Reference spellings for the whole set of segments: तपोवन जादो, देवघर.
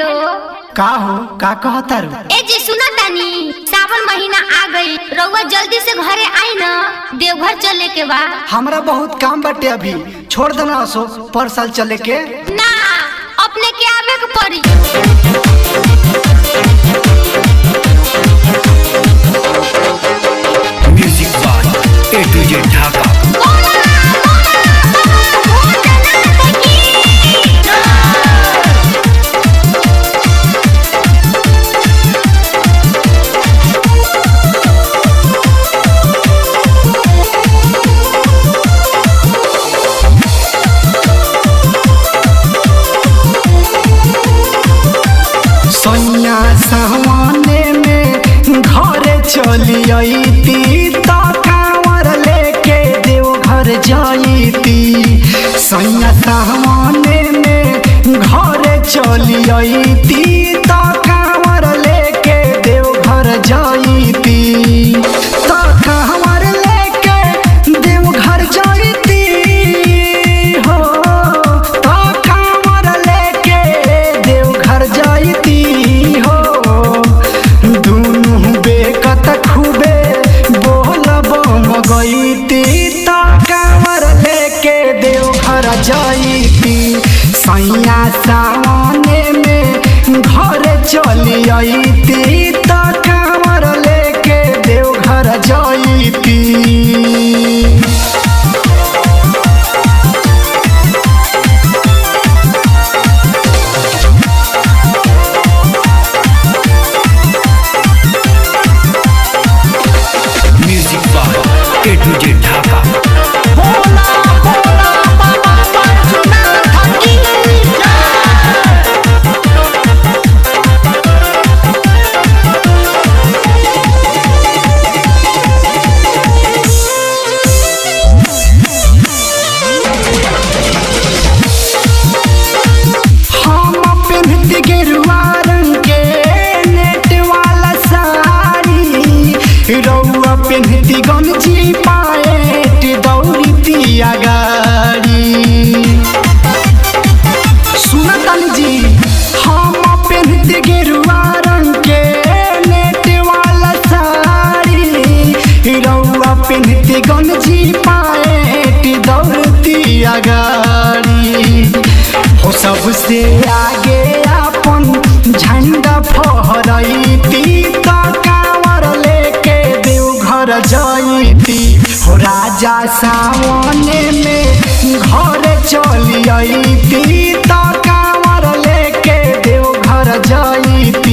Hello का हो का कहता रू? ए जी सुना तानी, सावन महीना आ गई, रउआ जल्दी से घरे आई ना, देवघर चले के बा। हमरा बहुत काम बटे, अभी छोड़ देना असो पर साल चले के। ना अपने के आवे के पड़ी। म्यूजिक बार ए टू जे ढाका। सैया सामने में घर चली आईती, तो कांवर लेके देवघर जाईती, तो कांवर लेके देवघर जाईती हो, तो कांवर लेके देवघर जाईती हो। दोनों बेकत खूबे बोलब मगईती, तो कांवर लेके देवघर जाईती। सैया सामने में घर चली आईती, तो कांवर लेके देवघर जाईती। म्यूजिक बार ए टू जे ढाका। हो सबसे आगे अपन झंडा फहराईती, तो कांवर लेके देवघर जाईती। हो राजा सामने में घर चली आईती, तो कांवर लेके देवघर जाईती।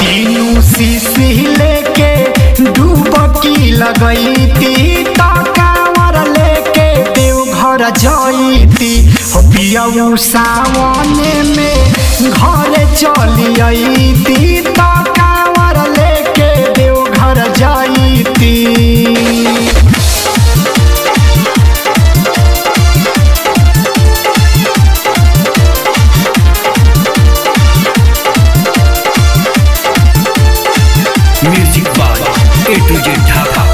तीनू शीशी लेके डुबकी लगईती, तो कांवर लेके देवघर जाईती। हो पियऊ सावने में घर चली आईती, तो कांवर लेके देवघर जाईती। म्यूजिक बार ए टू जे ढाका।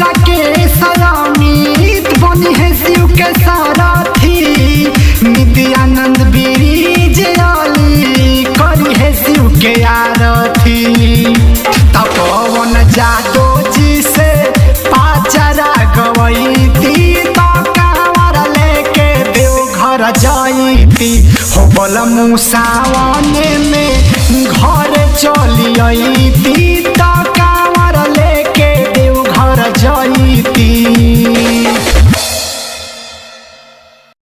माला के सलामी बनी है शिव के सारथी नित्यानंद बीरीज आली करी है शिव के आरती। तपोवन जादो जी से पाचरा गवई थी तो कांवड़ लेके देवघर जाई थी हो बल मुसावन में।